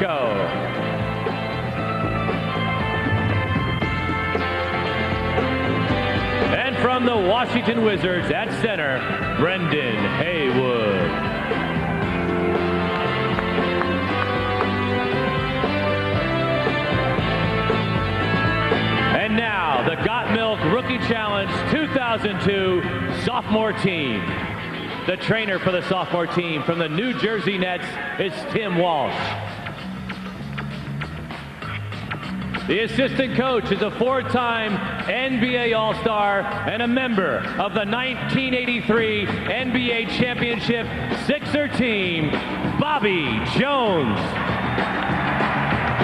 Kirilenko. And from the Washington Wizards at center, Brendan Haywood. And now, the Got Milk Rookie Challenge 2002 sophomore team. The trainer for the sophomore team from the New Jersey Nets is Tim Walsh. The assistant coach is a four-time NBA All-Star and a member of the 1983 NBA Championship Sixer team, Bobby Jones.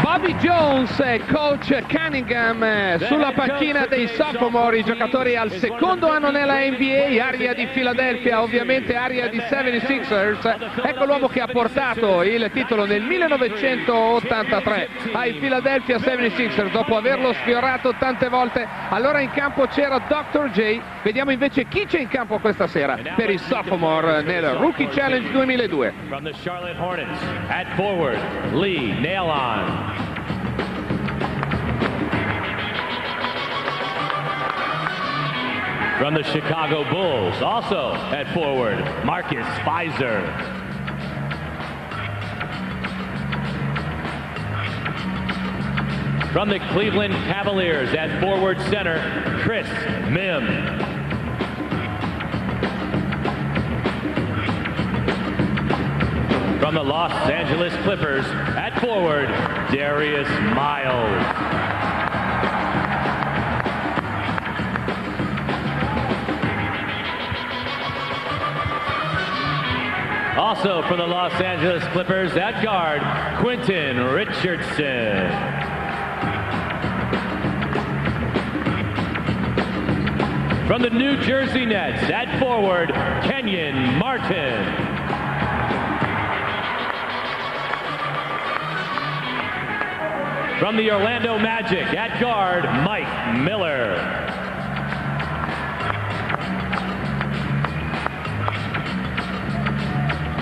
Bobby Jones e coach Cunningham sulla panchina dei sophomore, i giocatori al secondo anno nella NBA, area di Philadelphia, ovviamente area di 76ers. Ecco l'uomo che ha portato il titolo nel 1983 ai Philadelphia 76ers dopo averlo sfiorato tante volte. Allora in campo c'era Dr. J. Vediamo invece chi c'è in campo questa sera per i sophomore nel Rookie Challenge 2002. From the Charlotte Hornets at forward, Lee Nailon. From the Chicago Bulls, also at forward, Marcus Fizer. From the Cleveland Cavaliers, at forward center, Chris Mihm. From the Los Angeles Clippers, at forward, Darius Miles. Also for the Los Angeles Clippers, at guard, Quentin Richardson. From the New Jersey Nets, at forward, Kenyon Martin. From the Orlando Magic, at guard, Mike Miller.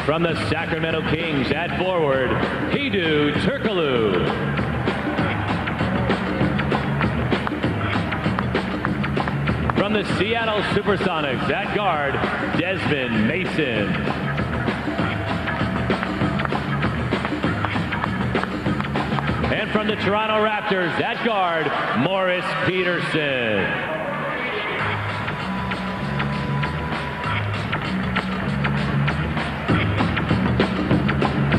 From the Sacramento Kings, at forward, Hedo Turkoglu. From the Seattle Supersonics, at guard, Desmond Mason. And from the Toronto Raptors, at guard, Morris Peterson.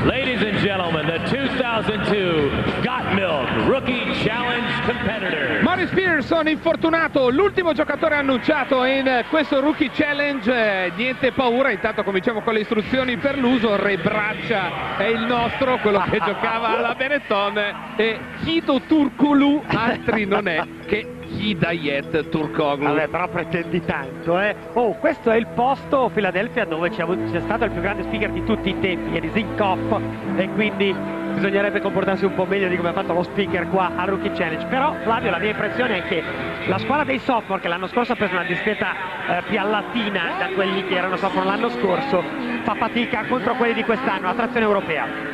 Ladies and gentlemen, the 2002 Got Milk Rookie Challenge competitor. Morris Peterson, infortunato, l'ultimo giocatore annunciato in questo Rookie Challenge. Niente paura, intanto cominciamo con le istruzioni per l'uso. Rebraca è il nostro, quello che giocava alla Benetton, e Hedo Turkoglu, altri non è che Hidayet Turkoglu. Vabbè, però pretendi tanto, eh? Oh, questo è il posto, Philadelphia, dove c'è stato il più grande speaker di tutti i tempi, Zinkoff, e quindi bisognerebbe comportarsi un po' meglio di come ha fatto lo speaker qua a Rookie Challenge. Però, Flavio, la mia impressione è che la squadra dei sophomore, che l'anno scorso ha preso una discreta piallatina da quelli che erano sophomore l'anno scorso, fa fatica contro quelli di quest'anno, la trazione europea.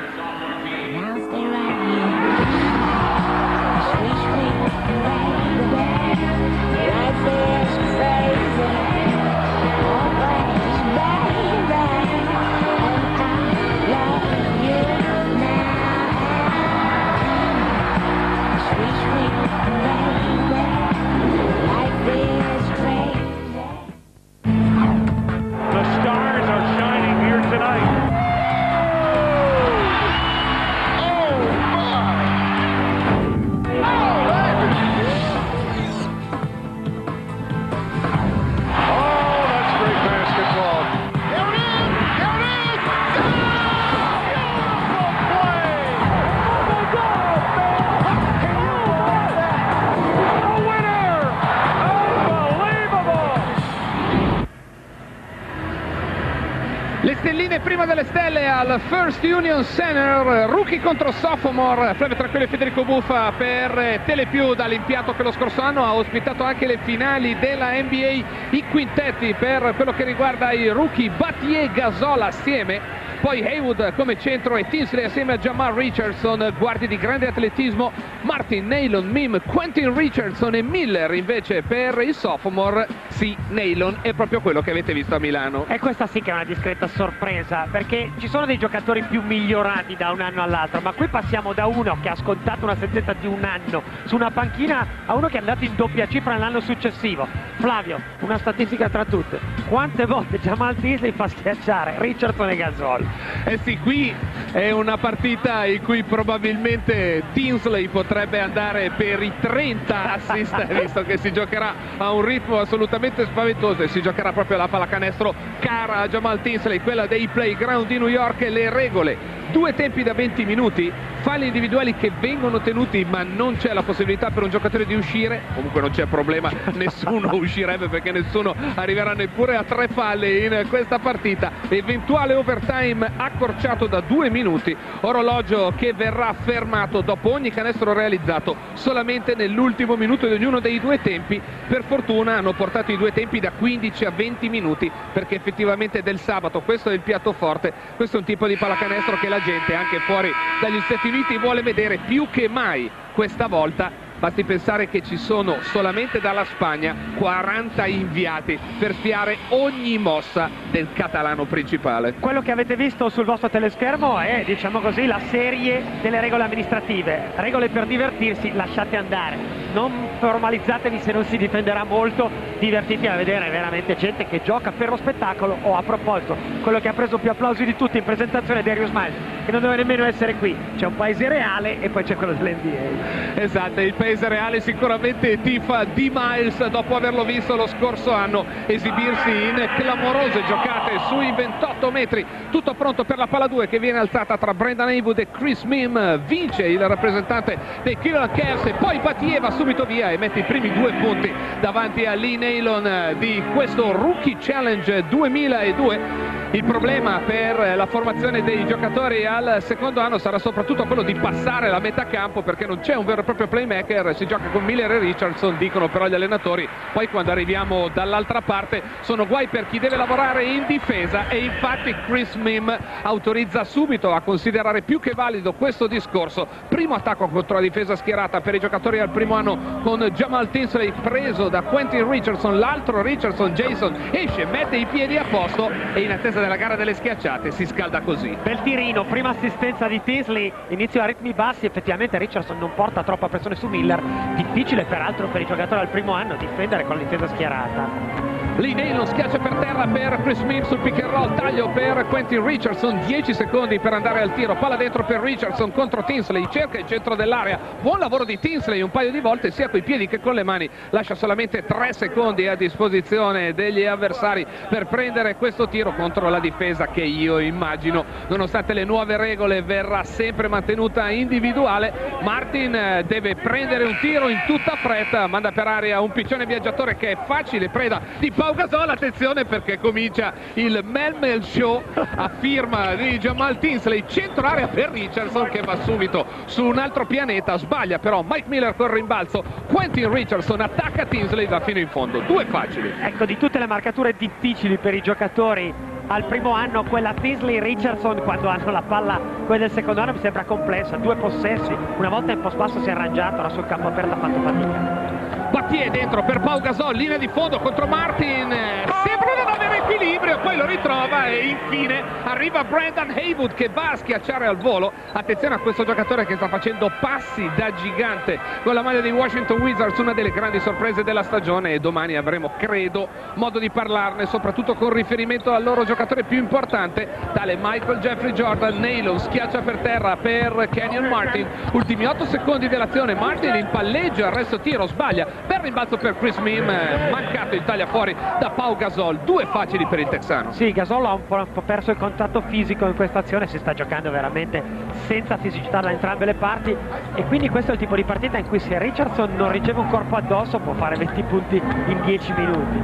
Prima delle stelle al First Union Center, rookie contro sophomore, Flavio Tranquillo e Federico Buffa per Telepiù, dall'impianto che lo scorso anno ha ospitato anche le finali della NBA, i quintetti per quello che riguarda i rookie Battier e Gasol assieme poi Haywood come centro e Tinsley assieme a Jamal Richardson, guardie di grande atletismo Martin, Nailon, Mihm, Quentin Richardson e Miller. Invece per il sophomore, sì, Nailon è proprio quello che avete visto a Milano. E questa sì che è una discreta sorpresa, perché ci sono dei giocatori più migliorati da un anno all'altro, ma qui passiamo da uno che ha scontato una sentenza di un anno su una panchina a uno che è andato in doppia cifra l'anno successivo. Flavio, una statistica tra tutte: quante volte Jamal Tinsley fa schiacciare Richardson e Gasol? Eh sì, qui è una partita in cui probabilmente Tinsley potrebbe andare per i 30 assist, visto che si giocherà a un ritmo assolutamente spaventoso e si giocherà proprio la pallacanestro cara a Jamal Tinsley, quella dei playground di New York. Le regole: 2 tempi da 20 minuti, falli individuali che vengono tenuti, ma non c'è la possibilità per un giocatore di uscire. Comunque non c'è problema, nessuno uscirebbe perché nessuno arriverà neppure a 3 falli in questa partita. Eventuale overtime accorciato da 2 minuti, orologio che verrà fermato dopo ogni canestro realizzato solamente nell'ultimo minuto di ognuno dei 2 tempi. Per fortuna hanno portato i 2 tempi da 15 a 20 minuti, perché effettivamente del sabato questo è il piatto forte, questo è un tipo di pallacanestro che la gente anche fuori dagli Stati Uniti vuole vedere più che mai questa volta. Basti pensare che ci sono solamente dalla Spagna 40 inviati per spiare ogni mossa del catalano principale. Quello che avete visto sul vostro teleschermo è, diciamo così, la serie delle regole amministrative. Regole per divertirsi, lasciate andare. Non formalizzatevi se non si difenderà molto. Divertiti a vedere veramente gente che gioca per lo spettacolo. O a proposito, quello che ha preso più applausi di tutti in presentazione è Darius Miles, che non deve nemmeno essere qui. C'è un paese reale e poi c'è quello dell'NBA. Esatto, il paese reale sicuramente tifa di Miles, dopo averlo visto lo scorso anno esibirsi in clamorose giocate sui 28 metri. Tutto pronto per la palla 2 che viene alzata tra Brendan Haywood e Chris Mihm. Vince il rappresentante dei Cleveland Cavs e poi Battier va subito via e mette i primi 2 punti davanti a Lee Nailon di questo Rookie Challenge 2002. Il problema per la formazione dei giocatori al secondo anno sarà soprattutto quello di passare la metà campo, perché non c'è un vero e proprio playmaker, si gioca con Miller e Richardson, dicono però gli allenatori. Poi quando arriviamo dall'altra parte sono guai per chi deve lavorare in difesa, e infatti Chris Mihm autorizza subito a considerare più che valido questo discorso. Primo attacco contro la difesa schierata per i giocatori al primo anno, con Jamal Tinsley preso da Quentin Richardson, l'altro Richardson, Jason, esce, mette i piedi a posto e in attesa della gara delle schiacciate si scalda così. Bel tirino, prima assistenza di Tinsley, inizio a ritmi bassi. Effettivamente Richardson non porta troppa pressione su Miller, difficile peraltro per i giocatori al primo anno difendere con l'intesa schierata. Lee Nailon schiaccia per terra per Chris Mihm sul pick and roll, taglio per Quentin Richardson, 10 secondi per andare al tiro, palla dentro per Richardson contro Tinsley, cerca il centro dell'area, buon lavoro di Tinsley un paio di volte sia coi piedi che con le mani, lascia solamente 3 secondi a disposizione degli avversari per prendere questo tiro contro la difesa che io immagino, nonostante le nuove regole, verrà sempre mantenuta individuale. Martin deve prendere un tiro in tutta fretta, manda per aria un piccione viaggiatore che è facile preda di Pau Gasol. Attenzione perché comincia il Mel Show a firma di Jamal Tinsley, centro area per Richardson che va subito su un altro pianeta, sbaglia però Mike Miller col rimbalzo, Quentin Richardson attacca Tinsley, va fino in fondo, 2 facili. Ecco, di tutte le marcature difficili per i giocatori al primo anno, quella Tinsley-Richardson quando hanno la palla, quella del secondo anno mi sembra complessa, 2 possessi, una volta in post basso si è arrangiato, ora sul campo aperto ha fatto fatica. Battier dentro per Pau Gasol, linea di fondo contro Martin, sembra non avere equilibrio, poi lo ritrova e infine arriva Brendan Haywood che va a schiacciare al volo. Attenzione a questo giocatore che sta facendo passi da gigante con la maglia dei Washington Wizards, una delle grandi sorprese della stagione, e domani avremo, credo, modo di parlarne, soprattutto con riferimento al loro giocatore più importante, tale Michael Jeffrey Jordan. Nailon schiaccia per terra per Kenyon Martin, ultimi 8 secondi dell'azione, Martin in palleggio, arresto tiro, sbaglia, bel rimbalzo per Chris Mihm, mancato il taglia fuori da Pau Gasol, 2 facili per il texano. Sì, Gasol ha un po' perso il contatto fisico in questa azione, si sta giocando veramente senza fisicità da entrambe le parti, e quindi questo è il tipo di partita in cui se Richardson non riceve un corpo addosso può fare 20 punti in 10 minuti.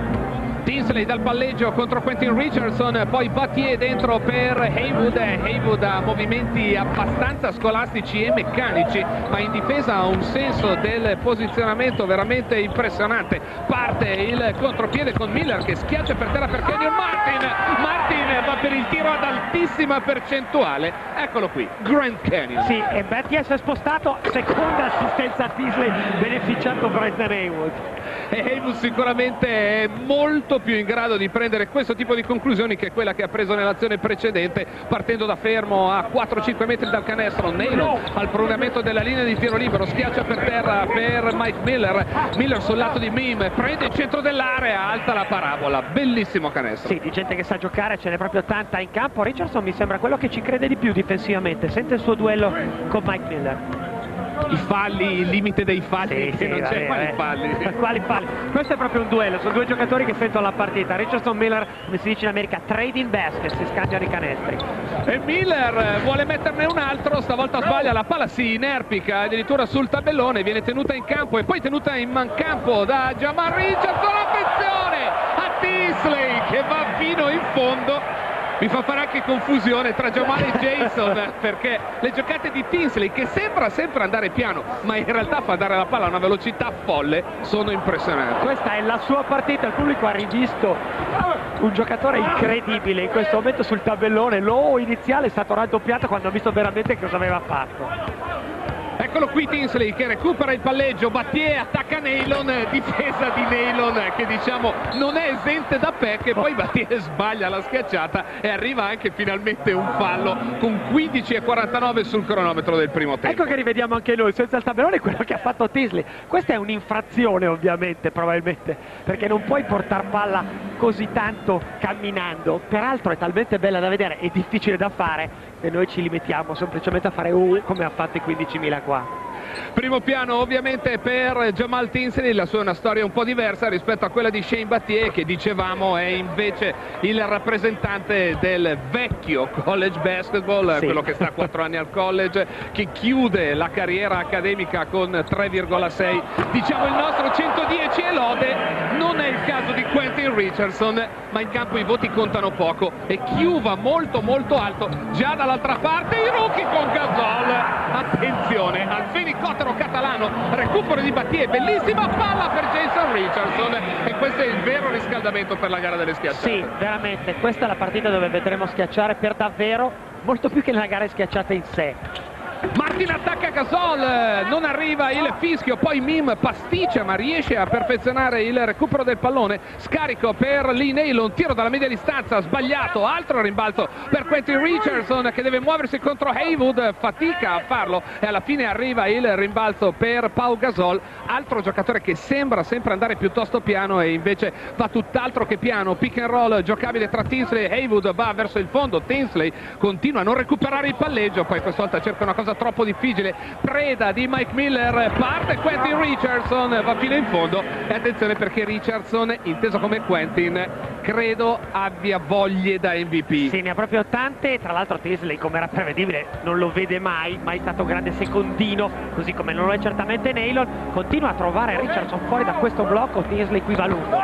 Tinsley dal palleggio contro Quentin Richardson, poi Battier dentro per Haywood. Haywood ha movimenti abbastanza scolastici e meccanici, ma in difesa ha un senso del posizionamento veramente impressionante. Parte il contropiede con Miller che schiaccia per terra per Kenyon Martin. Martin va per il tiro ad altissima percentuale, eccolo qui, Grand Canyon. Sì, e Battier si è spostato, seconda assistenza a Tinsley, beneficiato Brendan Haywood. E Haywood sicuramente è molto più in grado di prendere questo tipo di conclusioni che quella che ha preso nell'azione precedente, partendo da fermo a 4-5 metri dal canestro. Nailon al prolungamento della linea di tiro libero schiaccia per terra per Mike Miller. Miller sul lato di Mihm prende il centro dell'area, alta la parabola, bellissimo canestro. Sì, di gente che sa giocare ce n'è proprio tanta in campo. Richardson mi sembra quello che ci crede di più difensivamente, sente il suo duello con Mike Miller. I falli, il limite dei falli, sì, che sì, non c'è, quali falli? Quali falli? Questo è proprio un duello, sono due giocatori che sentono la partita. Richardson Miller, come si dice in America, trading basket, si scambiano i canestri. E Miller vuole metterne un altro, stavolta sbaglia, la palla si inerpica addirittura sul tabellone, viene tenuta in campo e poi tenuta in mancampo da Jamal Richardson. Attenzione a Tinsley che va fino in fondo. Mi fa fare anche confusione tra Jamal e Jason, perché le giocate di Tinsley, che sembra sempre andare piano ma in realtà fa dare la palla a una velocità folle, sono impressionanti. Questa è la sua partita, il pubblico ha rivisto un giocatore incredibile in questo momento sul tabellone. Lo iniziale è stato raddoppiato quando ha visto veramente cosa aveva fatto. Eccolo qui Tinsley che recupera il palleggio, Battier attacca Nailon, difesa di Nailon che diciamo non è esente da pecche, poi Battier sbaglia la schiacciata e arriva anche finalmente un fallo con 15:49 sul cronometro del primo tempo. Ecco che rivediamo anche noi senza il tabellone quello che ha fatto Tinsley. Questa è un'infrazione ovviamente, probabilmente, perché non puoi portare palla così tanto camminando, peraltro è talmente bella da vedere e difficile da fare e noi ci limitiamo semplicemente a fare come ha fatto i 15.000 qua. Primo piano ovviamente per Jamal Tinsley, la sua è una storia un po' diversa rispetto a quella di Shane Battier, che dicevamo è invece il rappresentante del vecchio college basketball, sì, quello che sta 4 anni al college, che chiude la carriera accademica con 3,6, diciamo il nostro 110 e lode. Non è il caso di Quentin Richardson, ma in campo i voti contano poco e Chiuva molto molto alto. Già dall'altra parte i rookie con Gasol, attenzione al fenicottero catalano, recupero di Battier, bellissima palla per Jason Richardson e questo è il vero riscaldamento per la gara delle schiacciate. Sì, veramente, questa è la partita dove vedremo schiacciare per davvero, molto più che nella gara schiacciata in sé. Martin attacca Gasol, non arriva il fischio, poi Mihm pasticcia ma riesce a perfezionare il recupero del pallone, scarico per Lee Nailon, tiro dalla media distanza, sbagliato, altro rimbalzo per Quentin Richardson che deve muoversi contro Haywood, fatica a farlo e alla fine arriva il rimbalzo per Pau Gasol, altro giocatore che sembra sempre andare piuttosto piano e invece va tutt'altro che piano. Pick and roll giocabile tra Tinsley e Haywood, va verso il fondo, Tinsley continua a non recuperare il palleggio, poi questa volta cerca una cosa troppo difficile, preda di Mike Miller, parte Quentin Richardson, va fino in fondo e attenzione perché Richardson, inteso come Quentin, credo abbia voglie da MVP. Sì, ne ha proprio tante, tra l'altro Tinsley, come era prevedibile, non lo vede mai, mai stato grande secondino, così come non lo è certamente Nailon. Continua a trovare Richardson fuori da questo blocco, Tinsley qui va lungo.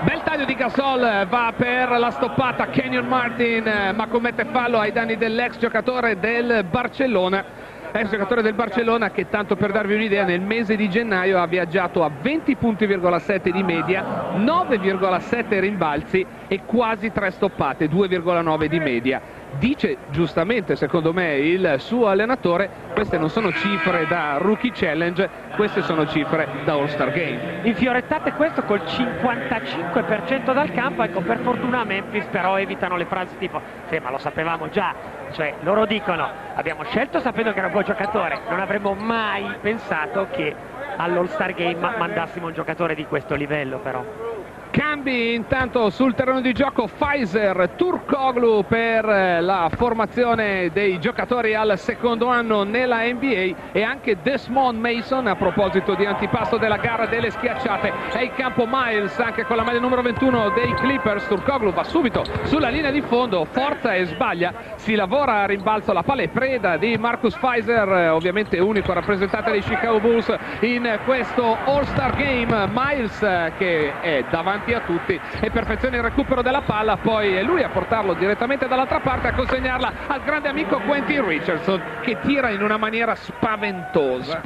Bel taglio di Gasol, va per la stoppata Kenyon Martin, ma commette fallo ai danni dell'ex giocatore del Barcellona. Ex giocatore del Barcellona che, tanto per darvi un'idea, nel mese di gennaio ha viaggiato a 20 punti,7 di media, 9,7 rimbalzi e quasi 3 stoppate, 2,9 di media. Dice giustamente, secondo me, il suo allenatore, queste non sono cifre da Rookie Challenge, queste sono cifre da All-Star Game. Infiorettate questo col 55% dal campo, ecco, per fortuna a Memphis però evitano le frasi tipo sì, ma lo sapevamo già, cioè loro dicono abbiamo scelto sapendo che era un buon giocatore, non avremmo mai pensato che all'All-Star Game mandassimo un giocatore di questo livello però. Cambi intanto sul terreno di gioco, Fizer, Turkoglu per la formazione dei giocatori al secondo anno nella NBA e anche Desmond Mason a proposito di antipasto della gara delle schiacciate. È in campo Miles anche con la maglia numero 21 dei Clippers. Turkoglu va subito sulla linea di fondo, forza e sbaglia, si lavora a rimbalzo, la palla è preda di Marcus Fizer, ovviamente unico rappresentante dei Chicago Bulls in questo All-Star Game. Miles che è davanti davanti a tutti e perfeziona il recupero della palla, poi è lui a portarlo direttamente dall'altra parte, a consegnarla al grande amico Quentin Richardson, che tira in una maniera spaventosa,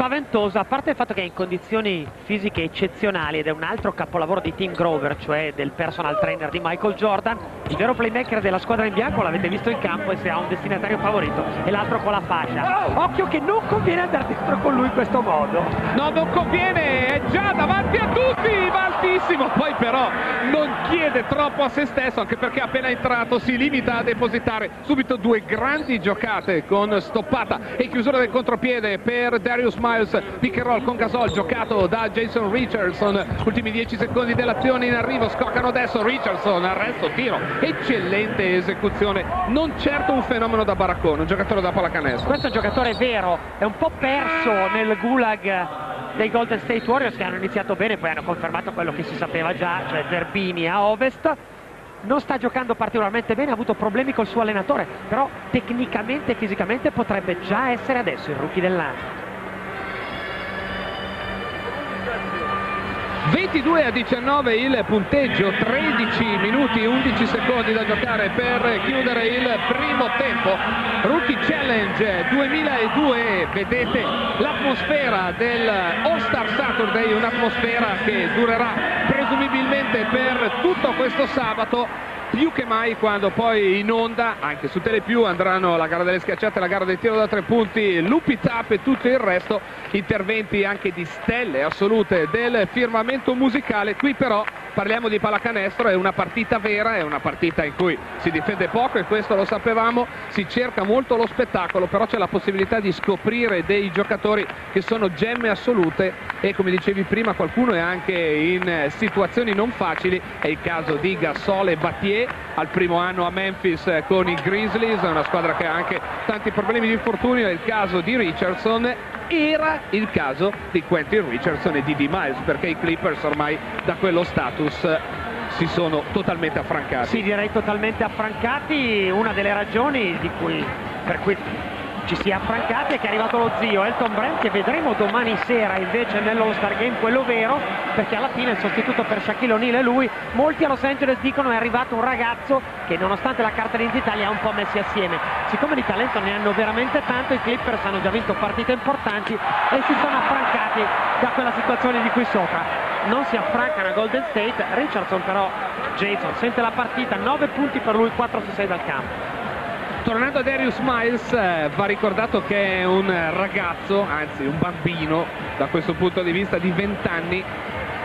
a parte il fatto che è in condizioni fisiche eccezionali ed è un altro capolavoro di Tim Grover, cioè del personal trainer di Michael Jordan, il vero playmaker della squadra in bianco. L'avete visto in campo e se ha un destinatario favorito e l'altro con la fascia, occhio che non conviene andare dentro con lui in questo modo. No, non conviene, è già davanti a tutti, va altissimo, poi però non chiede troppo a se stesso, anche perché appena entrato si limita a depositare subito due grandi giocate con stoppata e chiusura del contropiede per Darius Miles, pick and roll con Gasol giocato da Jason Richardson, ultimi 10 secondi dell'azione in arrivo, scoccano adesso, Richardson arresto, tiro, eccellente esecuzione, non certo un fenomeno da baraccone, un giocatore da pallacanestro. Questo è un giocatore vero, è un po' perso nel gulag dei Golden State Warriors, che hanno iniziato bene, poi hanno confermato quello che si sapeva già, cioè Zerbini a ovest. Non sta giocando particolarmente bene, ha avuto problemi col suo allenatore, però tecnicamente e fisicamente potrebbe già essere adesso il rookie dell'anno. 22-19 il punteggio, 13 minuti 11 secondi da giocare per chiudere il primo tempo. Rookie Challenge 2002, vedete l'atmosfera del All Star Saturday, un'atmosfera che durerà presumibilmente per tutto questo sabato, più che mai quando poi in onda anche su Telepiù andranno la gara delle schiacciate, la gara del tiro da tre punti, Lupi Tap e tutto il resto, interventi anche di stelle assolute del firmamento musicale. Qui però parliamo di pallacanestro, è una partita vera, è una partita in cui si difende poco e questo lo sapevamo, si cerca molto lo spettacolo, però c'è la possibilità di scoprire dei giocatori che sono gemme assolute e, come dicevi prima, qualcuno è anche in situazioni non facili. È il caso di Gasol e Battier, al primo anno a Memphis con i Grizzlies, una squadra che ha anche tanti problemi di infortunio. È il caso di Richardson, era il caso di Quentin Richardson e di Miles, perché i Clippers ormai da quello status si sono totalmente affrancati. Sì, direi totalmente affrancati. Una delle ragioni per cui ci si è affrancati è che è arrivato lo zio Elton Brand, che vedremo domani sera invece nello Star Game, quello vero, perché alla fine il sostituto per Shaquille O'Neal è lui. Molti a Los Angeles dicono è arrivato un ragazzo che, nonostante la carta d'identità, li ha un po' messi assieme. Siccome di talento ne hanno veramente tanto, i Clippers hanno già vinto partite importanti e si sono affrancati da quella situazione di qui sopra. Non si affrancano a Golden State. Richardson però, Jason, sente la partita, 9 punti per lui, 4 su 6 dal campo. Tornando a Darius Miles, va ricordato che è un ragazzo, anzi un bambino da questo punto di vista, di 20 anni.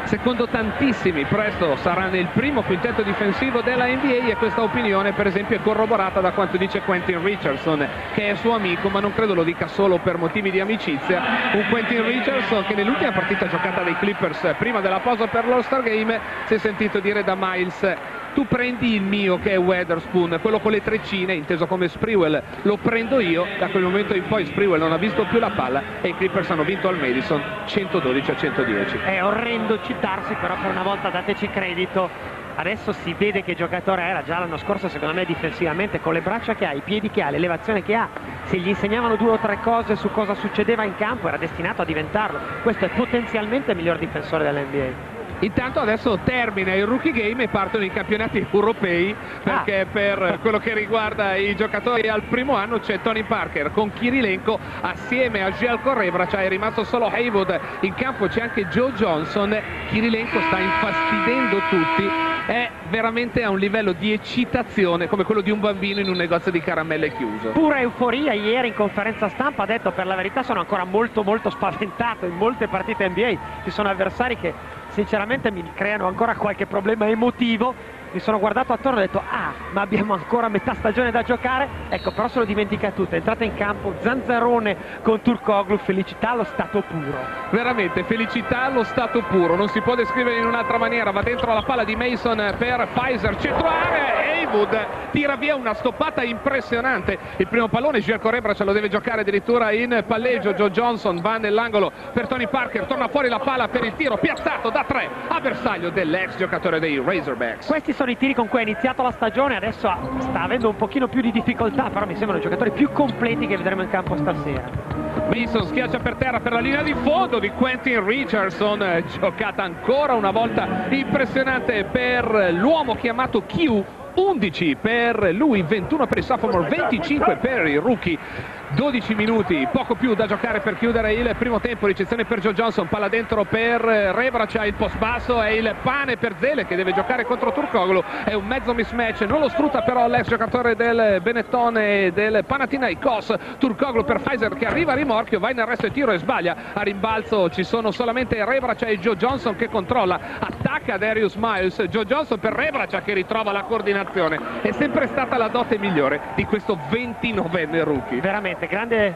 Secondo tantissimi presto sarà nel primo quintetto difensivo della NBA, e questa opinione per esempio è corroborata da quanto dice Quentin Richardson, che è suo amico, ma non credo lo dica solo per motivi di amicizia. Un Quentin Richardson che nell'ultima partita giocata dai Clippers prima della pausa per l'All-Star Game si è sentito dire da Miles: tu prendi il mio, che è Weatherspoon, quello con le treccine, inteso come Sprewell, lo prendo io. Da quel momento in poi Sprewell non ha visto più la palla e i Clippers hanno vinto al Madison 112-110. È orrendo citarsi, però per una volta dateci credito. Adesso si vede che giocatore era, già l'anno scorso secondo me difensivamente, con le braccia che ha, i piedi che ha, l'elevazione che ha, se gli insegnavano due o tre cose su cosa succedeva in campo era destinato a diventarlo. Questo è potenzialmente il miglior difensore dell'NBA. Intanto adesso termina il rookie game e partono i campionati europei, perché per quello che riguarda i giocatori al primo anno c'è Tony Parker con Kirilenko assieme a Zeljko Rebraca, è rimasto solo Haywood, in campo c'è anche Joe Johnson. Kirilenko sta infastidendo tutti, è veramente a un livello di eccitazione come quello di un bambino in un negozio di caramelle chiuso. Pura euforia. Ieri in conferenza stampa ha detto: per la verità sono ancora molto spaventato, in molte partite NBA ci sono avversari che sinceramente mi creano ancora qualche problema emotivo. Mi sono guardato attorno e ho detto: ah, ma abbiamo ancora metà stagione da giocare. Ecco, però se lo dimentica tutto, è entrata in campo, zanzarone con Turkoglu, felicità allo stato puro. Veramente, felicità allo stato puro, non si può descrivere in un'altra maniera. Va dentro alla palla di Mason per Fizer, centro area, Haywood tira via una stoppata impressionante. Il primo pallone Zeljko Rebraca lo deve giocare addirittura in palleggio. Joe Johnson va nell'angolo per Tony Parker, torna fuori la palla per il tiro piazzato da tre a bersaglio dell'ex giocatore dei Razorbacks. Questi sono i tiri con cui ha iniziato la stagione, adesso sta avendo un pochino più di difficoltà, però mi sembrano i giocatori più completi che vedremo in campo stasera. Mason schiaccia per terra per la linea di fondo di Quentin Richardson, giocata ancora una volta impressionante per l'uomo chiamato Q, 11 per lui, 21 per il sophomore, 25 per il rookie. 12 minuti, poco più da giocare per chiudere il primo tempo. Ricezione per Joe Johnson, palla dentro per Rebraca, il post basso è il pane per Zele che deve giocare contro Turkoglu, è un mezzo mismatch, non lo sfrutta però l'ex giocatore del Benetton, del Panathinaikos. Turkoglu per Fizer che arriva a rimorchio, va in arresto e tiro e sbaglia. A rimbalzo ci sono solamente Rebraca e Joe Johnson che controlla, attacca Darius Miles, Joe Johnson per Rebraca che ritrova la coordinazione. È sempre stata la dote migliore di questo 29enne rookie, veramente grande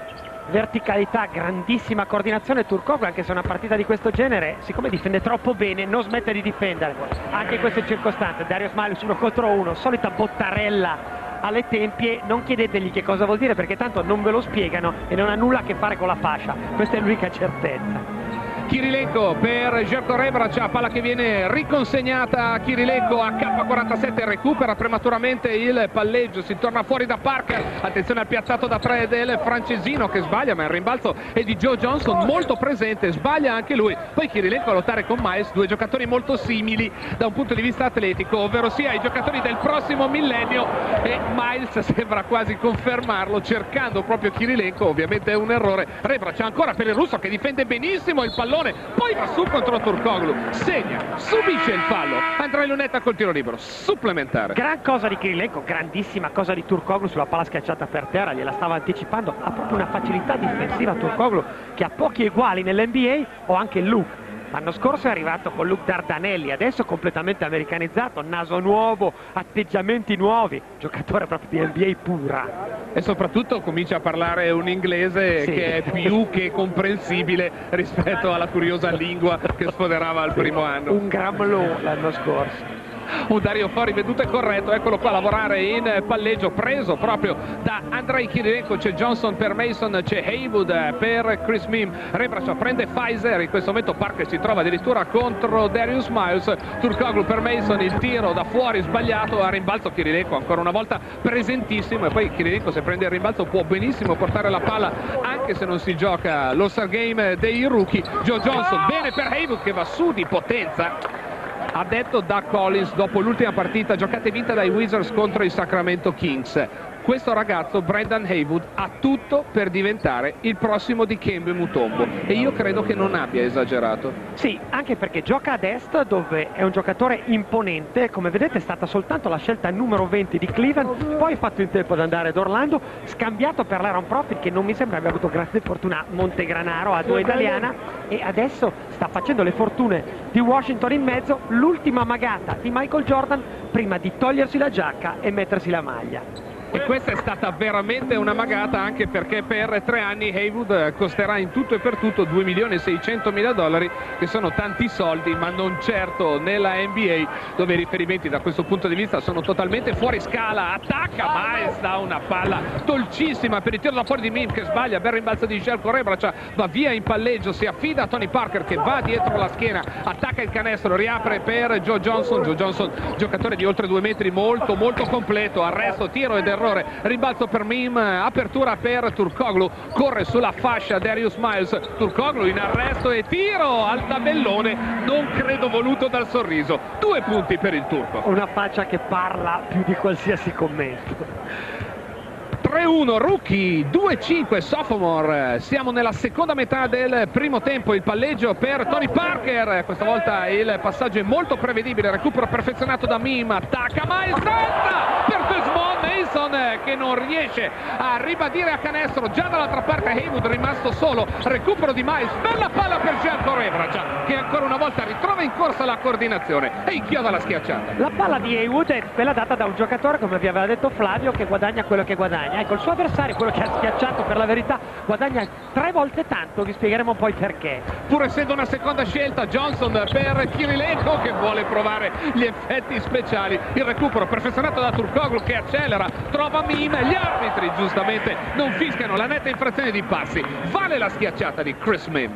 verticalità, grandissima coordinazione. Turkoglu, anche se è una partita di questo genere, siccome difende troppo bene, non smette di difendere anche in queste circostanze. Darius Miles 1 contro 1, solita bottarella alle tempie, non chiedetegli che cosa vuol dire perché tanto non ve lo spiegano e non ha nulla a che fare con la fascia, questa è l'unica certezza. Kirilenko per Zeljko Rebraca, palla che viene riconsegnata a Kirilenko a K47, recupera prematuramente il palleggio, si torna fuori da Parker, attenzione al piazzato da 3 del francesino che sbaglia, ma il rimbalzo è di Joe Johnson, molto presente, sbaglia anche lui. Poi Kirilenko a lottare con Miles, due giocatori molto simili da un punto di vista atletico, ovvero sia i giocatori del prossimo millennio, e Miles sembra quasi confermarlo cercando proprio Kirilenko, ovviamente è un errore. Rebraca ancora per il russo che difende benissimo il pallone, poi va su contro Turkoglu, segna, subisce il fallo, andrà in lunetta col tiro libero supplementare. Gran cosa di Kirilenko, grandissima cosa di Turkoglu sulla palla schiacciata per terra, gliela stava anticipando. Ha proprio una facilità difensiva Turkoglu che ha pochi uguali nell'NBA o anche Luke. L'anno scorso è arrivato con Luke Dardanelli, adesso completamente americanizzato, naso nuovo, atteggiamenti nuovi, giocatore proprio di NBA pura. E soprattutto comincia a parlare un inglese che è più che comprensibile rispetto alla curiosa lingua che sfoderava al primo anno. Un gramlò l'anno scorso. Un Dario Fori veduto e corretto, eccolo qua a lavorare in palleggio, preso proprio da Andrei Kirilenko. C'è Johnson per Mason, c'è Haywood per Chris Mihm, Rebraca prende Fizer, in questo momento Parker si trova addirittura contro Darius Miles. Turkoglu per Mason, il tiro da fuori sbagliato, a rimbalzo Kirilenko ancora una volta presentissimo, e poi Kirilenko se prende il rimbalzo può benissimo portare la palla anche se non si gioca l'All-Star Game dei rookie. Joe Johnson bene per Haywood che va su di potenza. Ha detto Doug Collins dopo l'ultima partita giocata e vinta dai Wizards contro i Sacramento Kings: questo ragazzo Brendan Haywood ha tutto per diventare il prossimo Dikembe Mutombo, e io credo che non abbia esagerato. Sì, anche perché gioca ad est dove è un giocatore imponente, come vedete è stata soltanto la scelta numero 20 di Cleveland, poi fatto in tempo ad andare ad Orlando, scambiato per l'Aaron Profit che non mi sembra abbia avuto grande fortuna, Montegranaro a 2 italiana, e adesso sta facendo le fortune di Washington in mezzo, l'ultima magata di Michael Jordan prima di togliersi la giacca e mettersi la maglia. E questa è stata veramente una magata, anche perché per 3 anni Haywood costerà in tutto e per tutto $2.600.000, che sono tanti soldi, ma non certo nella NBA, dove i riferimenti da questo punto di vista sono totalmente fuori scala. Attacca Miles, da una palla dolcissima per il tiro da fuori di Mihm che sbaglia, bel rimbalzo di Zeljko Rebraca, va via in palleggio, si affida a Tony Parker che va dietro la schiena, attacca il canestro, riapre per Joe Johnson. Joe Johnson, giocatore di oltre 2 metri, molto completo, arresto, tiro ed errore, rimbalzo per Mihm, apertura per Turkoglu, corre sulla fascia Darius Miles, Turkoglu in arresto e tiro al tabellone, non credo voluto dal sorriso. 2 punti per il turco. Una faccia che parla più di qualsiasi commento. 3-1 rookie, 2-5 sophomore, siamo nella seconda metà del primo tempo, il palleggio per Tony Parker, questa volta il passaggio è molto prevedibile, recupero perfezionato da Mihm, attacca Miles, salta per Desmond Mason che non riesce a ribadire a canestro, già dall'altra parte Haywood rimasto solo, recupero di Miles, bella palla per Zeljko Rebraca che ancora una volta ritrova in corsa la coordinazione e inchioda la schiacciata. La palla di Haywood è quella data da un giocatore, come vi aveva detto Flavio, che guadagna quello che guadagna. Ecco, il suo avversario, quello che ha schiacciato per la verità, guadagna 3 volte tanto, vi spiegheremo poi perché. Pur essendo una seconda scelta, Johnson per Kirilenko che vuole provare gli effetti speciali. Il recupero perfezionato da Turkoglu che accelera, trova Mihm, gli arbitri giustamente non fischiano la netta infrazione di passi. Vale la schiacciata di Chris Mihm.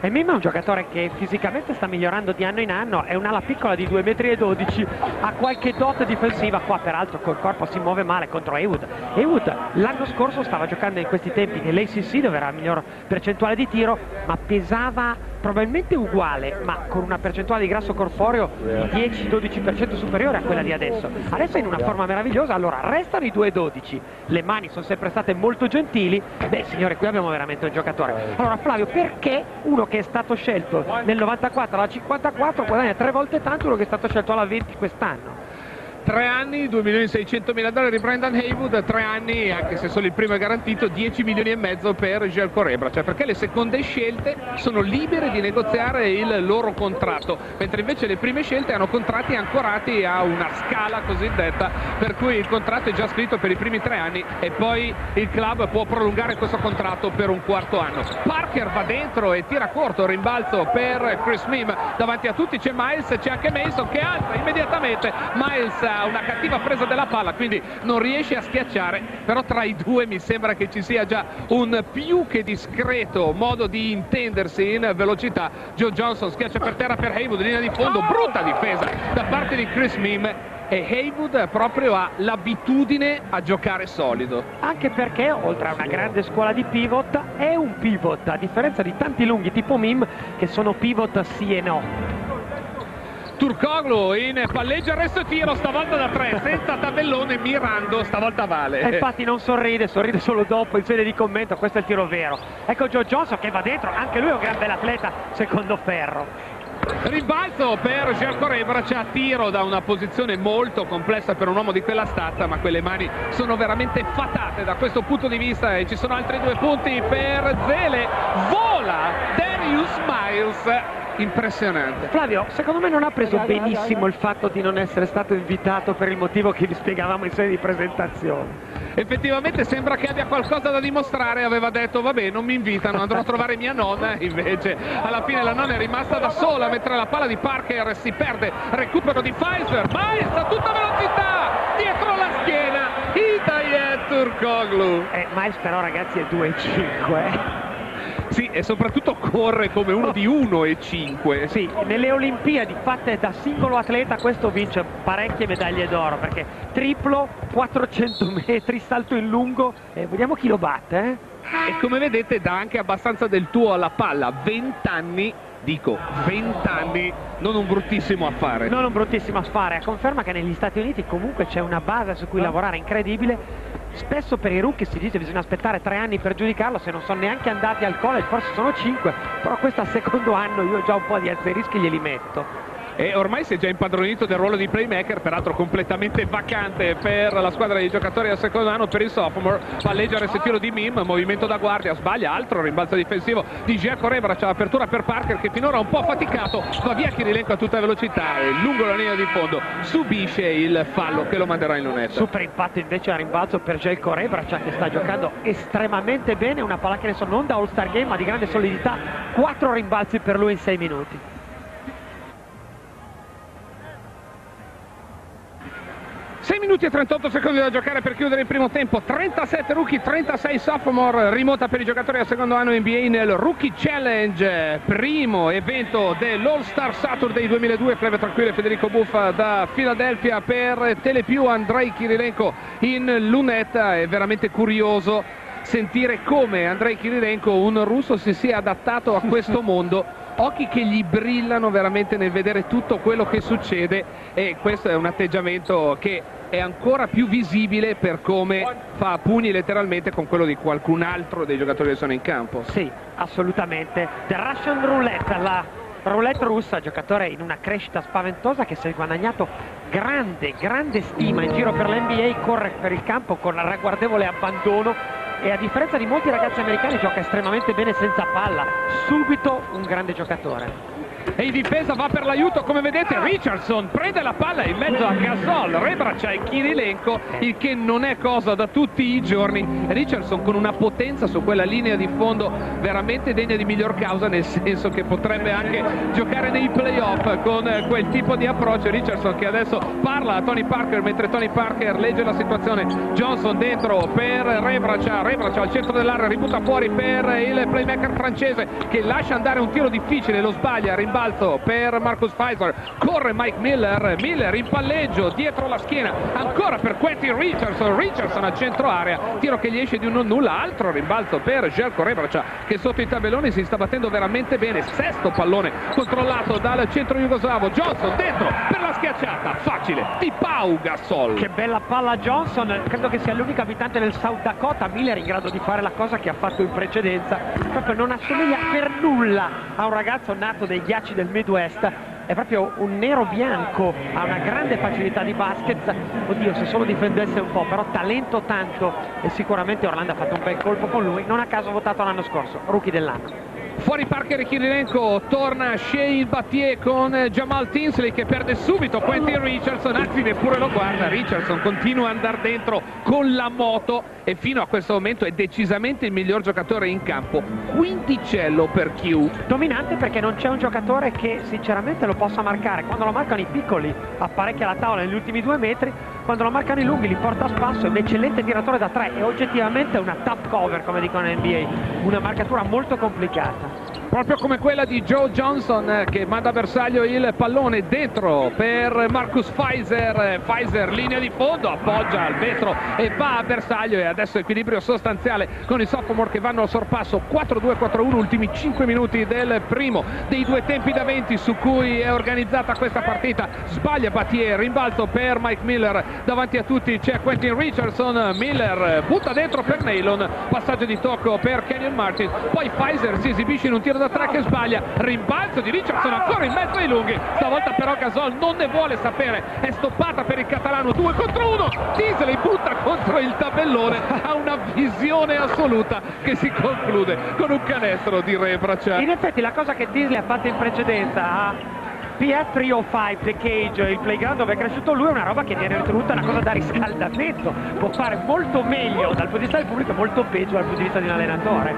E Mihm è un giocatore che fisicamente sta migliorando di anno in anno, è un'ala piccola di 2,12 m, ha qualche dote difensiva, qua peraltro col corpo si muove male contro Haywood. Haywood l'anno scorso stava giocando in questi tempi nell'ACC dove era la miglior percentuale di tiro, ma pesava probabilmente uguale, ma con una percentuale di grasso corporeo di 10-12% superiore a quella di adesso. Adesso è in una forma meravigliosa, allora restano i 2,12, le mani sono sempre state molto gentili. Beh signore, qui abbiamo veramente un giocatore. Allora Flavio, perché uno che è stato scelto nel 94 alla 54 guadagna 3 volte tanto uno che è stato scelto alla 20 quest'anno? 3 anni, $2.600.000 Brendan Haywood, 3 anni, anche se solo il primo è garantito, $10,5 milioni per Zeljko Rebraca, perché le seconde scelte sono libere di negoziare il loro contratto, mentre invece le prime scelte hanno contratti ancorati a una scala cosiddetta, per cui il contratto è già scritto per i primi 3 anni e poi il club può prolungare questo contratto per un 4º anno. Parker va dentro e tira corto, rimbalzo per Chris Mihm, davanti a tutti c'è Miles, c'è anche Mason che alza immediatamente. Miles una cattiva presa della palla, quindi non riesce a schiacciare, però tra i due mi sembra che ci sia già un più che discreto modo di intendersi in velocità. Joe Johnson schiaccia per terra per Haywood, linea di fondo, brutta difesa da parte di Chris Mihm, e Haywood proprio ha l'abitudine a giocare solido, anche perché oltre a una grande scuola di pivot è un pivot, a differenza di tanti lunghi tipo Mihm che sono pivot sì e no. Turkoglu in palleggio, arresto e tiro, stavolta da 3, senza tabellone, mirando, stavolta vale. E infatti non sorride, sorride solo dopo in sede di commento, questo è il tiro vero. Ecco Joe Johnson che va dentro, anche lui è un gran bell'atleta, secondo Ferro. Rimbalzo per Zeljko Rebraca, tiro da una posizione molto complessa per un uomo di quella stazza, ma quelle mani sono veramente fatate da questo punto di vista, e ci sono altri 2 punti per Zele. Vola Darius Miles, impressionante. Flavio, secondo me non ha preso benissimo il fatto di non essere stato invitato per il motivo che vi spiegavamo in sede di presentazione. Effettivamente sembra che abbia qualcosa da dimostrare, aveva detto vabbè non mi invitano, andrò a trovare mia nonna, invece alla fine la nonna è rimasta da sola, mentre la palla di Parker si perde, recupero di Fizer, Miles a tutta velocità, dietro la schiena, Hedo Turkoglu. Miles però ragazzi è 2,5. Sì, e soprattutto corre come uno di 1,5. Sì, nelle Olimpiadi fatte da singolo atleta questo vince parecchie medaglie d'oro, perché triplo, 400 metri, salto in lungo, vediamo chi lo batte. E come vedete dà anche abbastanza del tuo alla palla, 20 anni. Dico, 20 anni, non un bruttissimo affare. Non un bruttissimo affare, conferma che negli Stati Uniti comunque c'è una base su cui lavorare incredibile. Spesso per i rookie si dice che bisogna aspettare 3 anni per giudicarlo, se non sono neanche andati al college, forse sono 5, però questo al secondo anno io già un po' di asterischi glieli metto. E ormai si è già impadronito del ruolo di playmaker, peraltro completamente vacante per la squadra di giocatori al secondo anno, per il sophomore. Palleggia il tiro di Mihm, movimento da guardia, sbaglia, altro rimbalzo difensivo di Zeljko Rebraca, apertura per Parker che finora un po' faticato, va via Kirilenko a tutta velocità e lungo la linea di fondo subisce il fallo che lo manderà in lunetta. Super impatto invece a rimbalzo per Zeljko Rebraca che sta giocando estremamente bene, una palla che adesso non da all-star game ma di grande solidità, 4 rimbalzi per lui in 6 minuti. E 38 secondi da giocare per chiudere il primo tempo, 37 rookie, 36 sophomore, remota per i giocatori al secondo anno NBA nel Rookie Challenge, primo evento dell'All Star Saturday 2002. Flavio Tranquillo e Federico Buffa da Philadelphia per Telepiù, Andrei Kirilenko in lunetta. È veramente curioso sentire come Andrei Kirilenko, un russo, si sia adattato a questo mondo. Occhi che gli brillano veramente nel vedere tutto quello che succede, e questo è un atteggiamento che è ancora più visibile per come fa pugni letteralmente con quello di qualcun altro dei giocatori che sono in campo. Sì, assolutamente. The Russian Roulette, la roulette russa, giocatore in una crescita spaventosa che si è guadagnato grande stima in giro per l'NBA, corre per il campo con ragguardevole abbandono. E a differenza di molti ragazzi americani gioca estremamente bene senza palla, subito un grande giocatore. e in difesa va per l'aiuto, come vedete Richardson prende la palla in mezzo a Gasol, Rebraca e Kirilenko, il che non è cosa da tutti i giorni. Richardson con una potenza su quella linea di fondo veramente degna di miglior causa, nel senso che potrebbe anche giocare nei playoff con quel tipo di approccio. Richardson che adesso parla a Tony Parker mentre Tony Parker legge la situazione. Johnson dentro per Rebraca, Rebraca al centro dell'area, ributta fuori per il playmaker francese che lascia andare un tiro difficile, lo sbaglia, rimbalzo per Marcus Fizer, corre Mike Miller, Miller in palleggio dietro la schiena, ancora per Quentin Richardson, Richardson a centro area, tiro che gli esce di un non nulla, altro rimbalzo per Zeljko Rebraca che sotto i tabelloni si sta battendo veramente bene, sesto pallone controllato dal centro jugoslavo. Johnson dentro per la schiacciata facile di Pau Gasol. Che bella palla Johnson, credo che sia l'unico abitante del South Dakota, Miller in grado di fare la cosa che ha fatto in precedenza, proprio non assomiglia per nulla a un ragazzo nato dai ghiacci del Midwest, è proprio un nero bianco, ha una grande facilità di basket, oddio se solo difendesse un po', però talento tanto e sicuramente Orlando ha fatto un bel colpo con lui, non a caso votato l'anno scorso, rookie dell'anno. Fuori Parker e Kirilenko, torna Shane Battier con Jamal Tinsley che perde subito Quentin Richardson, anzi neppure lo guarda, Richardson continua a andare dentro con la moto e fino a questo momento è decisamente il miglior giocatore in campo, quinticello per Q. Dominante perché non c'è un giocatore che sinceramente lo possa marcare, quando lo marcano i piccoli apparecchia la tavola negli ultimi 2 metri, quando lo marcano i lunghi li porta a spasso, è un eccellente tiratore da 3 e oggettivamente una tough cover come dicono in NBA, una marcatura molto complicata. Proprio come quella di Joe Johnson che manda a bersaglio il pallone dentro per Marcus Fizer, Fizer linea di fondo, appoggia al vetro e va a bersaglio, e adesso equilibrio sostanziale con i sophomore che vanno al sorpasso. 4-2-4-1, ultimi 5 minuti del primo dei 2 tempi da 20 su cui è organizzata questa partita. Sbaglia Battier, rimbalzo per Mike Miller, davanti a tutti c'è Quentin Richardson, Miller butta dentro per Nailon, passaggio di tocco per Kenyon Martin, poi Fizer si esibisce in un tiro da 3 che sbaglia, rimbalzo di Richardson ancora in mezzo ai lunghi, stavolta però Gasol non ne vuole sapere, è stoppata per il catalano, 2 contro 1, Tinsley butta contro il tabellone, ha una visione assoluta che si conclude con un canestro di Rebraca. In effetti la cosa che Tinsley ha fatto in precedenza a PF305 The Cage, il playground dove è cresciuto lui, è una roba che viene ritenuta una cosa da riscaldamento, può fare molto meglio dal punto di vista del pubblico, molto peggio dal punto di vista di un allenatore.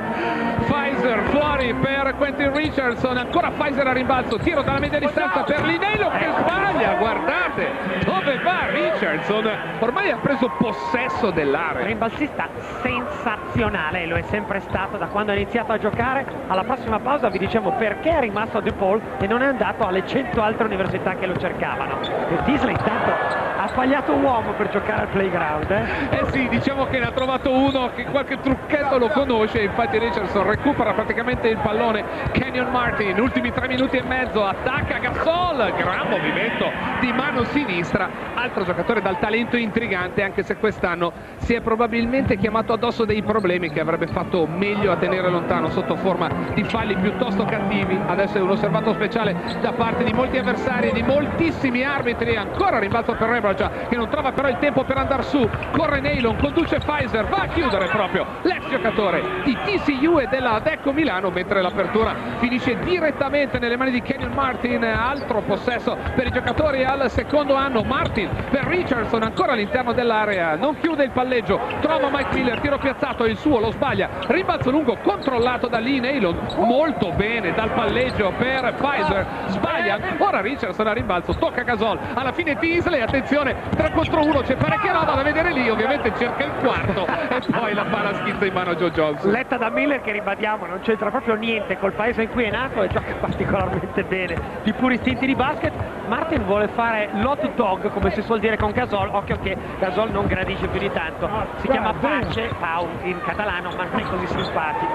Fizer fuori per Quentin Richardson, ancora Fizer a rimbalzo, tiro dalla media distanza per Lee Nailon che sbaglia, guardate dove va Richardson, ormai ha preso possesso dell'area. Rimbalzista sensazionale, lo è sempre stato da quando ha iniziato a giocare, alla prossima pausa vi diciamo perché è rimasto a DePaul e non è andato alle 100 altre università che lo cercavano. E Tinsley intanto ha sbagliato un uomo per giocare al playground. Sì, diciamo che ne ha trovato uno che qualche trucchetto lo conosce, infatti Richardson recupera praticamente il pallone. Kenyon Martin, ultimi 3 minuti e mezzo, attacca Gasol, gran movimento di mano sinistra, altro giocatore dal talento intrigante anche se quest'anno si è probabilmente chiamato addosso dei problemi che avrebbe fatto meglio a tenere lontano sotto forma di falli piuttosto cattivi. Adesso è un osservato speciale da parte di molti avversari, di moltissimi arbitri. Ancora rimbalzo per Rebraca che non trova però il tempo per andare su, corre Nailon, conduce Fizer, va a chiudere proprio l'ex giocatore di TCU e della Decco Milano, mentre l'apertura finisce direttamente nelle mani di Kenyon Martin. Altro possesso per i giocatori al secondo anno, Martin per Richardson ancora all'interno dell'area, non chiude il palleggio, trova Mike Miller, tiro piazzato, il suo lo sbaglia, rimbalzo lungo controllato da Lee Nailon molto bene dal palleggio per Fizer, sbaglia ora Richardson a rimbalzo, tocca Gasol, alla fine Tinsley, attenzione 3 contro 1, c'è parecchia roba da vedere lì, ovviamente cerca il quarto e poi la palla schizza in mano a Joe Johnson, letta da Miller che ribadiamo non c'entra proprio niente col paese in cui è nato e gioca particolarmente bene di puri istinti di basket. Martin vuole fare l'hot dog come si suol dire con Gasol, occhio che Gasol non gradisce più di tanto, si chiama Pace, Pau in catalano, ma non è così simpatico.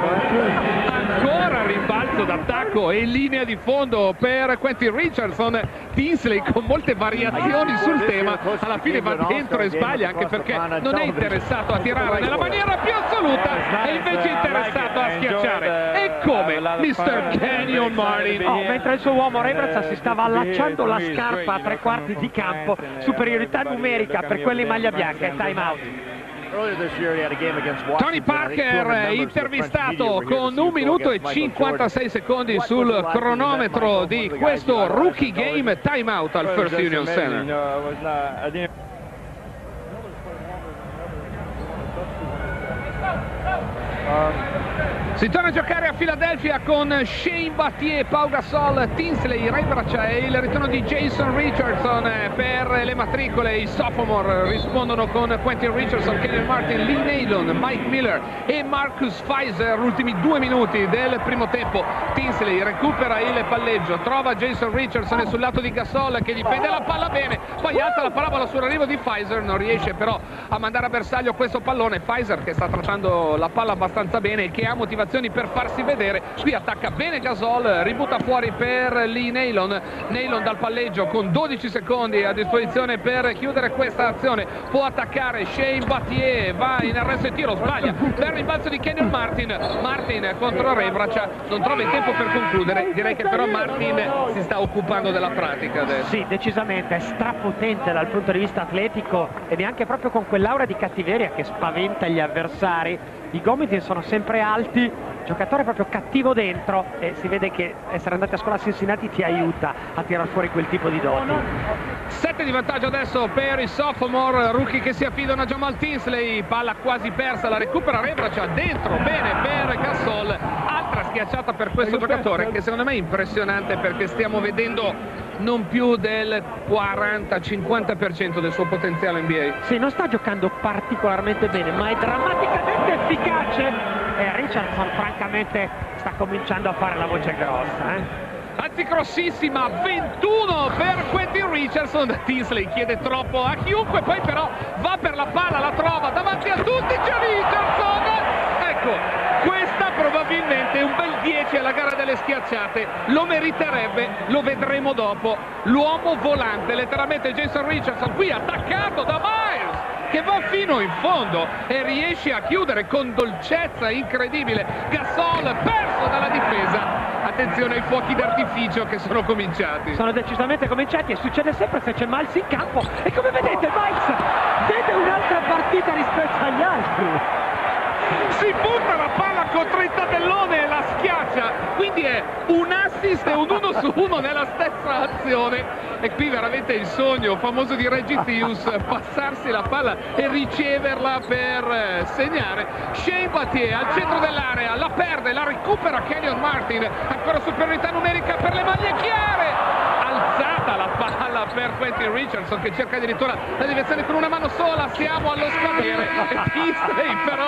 Ancora rimbalzo d'attacco e linea di fondo per Richardson, Tinsley con molte variazioni sul tema, alla fine va dentro e sbaglia anche perché non è interessato a tirare nella maniera più assoluta, è invece interessato a schiacciare, e come Mr. Kenyon Martin. Mentre il suo uomo Rebraca si stava allacciando la scarpa a 3/4 di campo, superiorità numerica per quelli in maglia bianca, time out. Tony Parker intervistato con 1 minuto e 56 secondi sul cronometro di questo rookie game timeout al First Union Center. Si torna a giocare a Philadelphia con Shane Battier, Pau Gasol, Tinsley, Rebraca e il ritorno di Jason Richardson per le matricole. I sophomore rispondono con Quentin Richardson, Kenyon Martin, Lee Nailon, Mike Miller e Marcus Fizer. Ultimi 2 minuti del primo tempo. Tinsley recupera il palleggio, trova Jason Richardson e sul lato di Gasol che gli prende la palla bene, poi alza la parabola sull'arrivo di Fizer, non riesce però a mandare a bersaglio questo pallone. Fizer che sta tracciando la palla abbastanza bene e che ha motivazioni per farsi vedere, qui attacca bene Gasol, ributta fuori per Lee Nailon. Nailon dal palleggio con 12 secondi a disposizione per chiudere questa azione, può attaccare Shane Battier, va in arresto e tiro, sbaglia per rimbalzo di Kenyon Martin, Martin contro Rebraca, non trova il tempo per concludere. Direi che però Martin si sta occupando della pratica adesso. Sì, decisamente, è strapotente dal punto di vista atletico e neanche proprio con quell'aura di cattiveria che spaventa gli avversari. I gomiti sono sempre alti, giocatore proprio cattivo dentro, e si vede che essere andati a scuola a Cincinnati ti aiuta a tirar fuori quel tipo di doti. 7 di vantaggio adesso per i sophomore, rookie che si affidano a Jamal Tinsley, palla quasi persa, la recupera Rebraca dentro, bene per Gasol, altra schiacciata per questo giocatore che secondo me è impressionante perché stiamo vedendo non più del 40-50% del suo potenziale NBA. Sì, non sta giocando particolarmente bene, ma è drammaticamente efficace e Richardson francamente sta cominciando a fare la voce grossa, Anzi grossissima, 21 per Quentin Richardson. Tinsley chiede troppo a chiunque, poi però va per la palla, la trova davanti a tutti, c'è Richardson. Ecco, questa probabilmente un bel 10 alla gara delle schiacciate, lo meriterebbe, lo vedremo dopo. L'uomo volante, letteralmente Jason Richardson, qui attaccato da Miles, che va fino in fondo e riesce a chiudere con dolcezza incredibile. Gasol perso dalla difesa. Attenzione ai fuochi d'artificio che sono cominciati. Sono decisamente cominciati e succede sempre se c'è Miles in campo. E come vedete Miles vede un'altra partita rispetto agli altri. Si butta la palla contro il tabellone e la schiaccia, quindi è un assist e un 1-su-1 nella stessa azione. E qui veramente il sogno famoso di Reggie Theus, passarsi la palla e riceverla per segnare. Shane Battier al centro dell'area, la perde, la recupera Kenyon Martin, ancora superiorità numerica per le maglie chiare. Alzata la palla per Quentin Richardson che cerca addirittura la direzione con una mano sola, siamo allo scadere e Tinsley però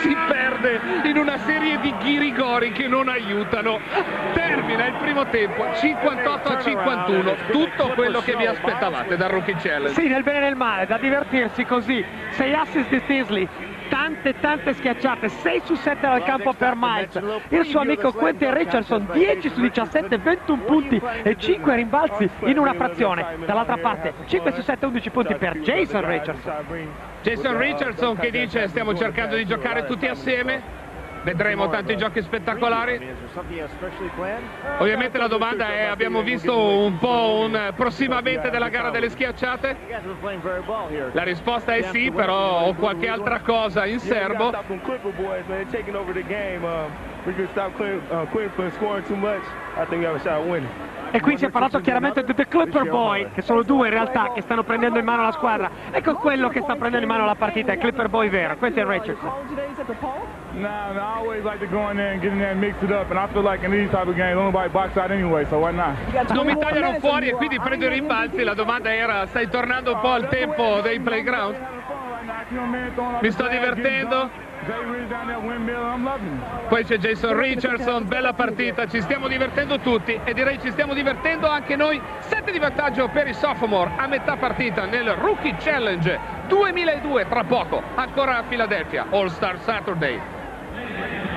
si perde in una serie di ghirigori che non aiutano. Termina il primo tempo 58-51, tutto quello che vi aspettavate dal Rookie Challenge. Sì, nel bene e nel male, da divertirsi così. 6 assist di Tinsley, tante schiacciate, 6 su 7 dal campo per Miles, il suo amico Quentin Richardson 10 su 17, 21 punti e 5 rimbalzi in una frazione. Dall'altra parte 5 su 7, 11 punti per Jason Richardson. Jason Richardson che dice stiamo cercando di giocare tutti assieme, vedremo tanti giochi spettacolari. Ovviamente la domanda è, abbiamo visto un po' un prossimamente della gara delle schiacciate? La risposta è sì, però ho qualche altra cosa in serbo. E qui si è parlato chiaramente di The Clipper Boy, che sono 2 in realtà che stanno prendendo in mano la squadra. Ecco quello che sta prendendo in mano la partita, è Clipper Boy vero, questo è Richardson. Non mi tagliano fuori e quindi prendo i rimbalzi. La domanda era, stai tornando un po' al tempo dei playground? Mi sto divertendo? Poi c'è Jason Richardson, bella partita, ci stiamo divertendo tutti e direi ci stiamo divertendo anche noi. 7 di vantaggio per i sophomore a metà partita nel Rookie Challenge 2002, tra poco ancora a Philadelphia All Star Saturday.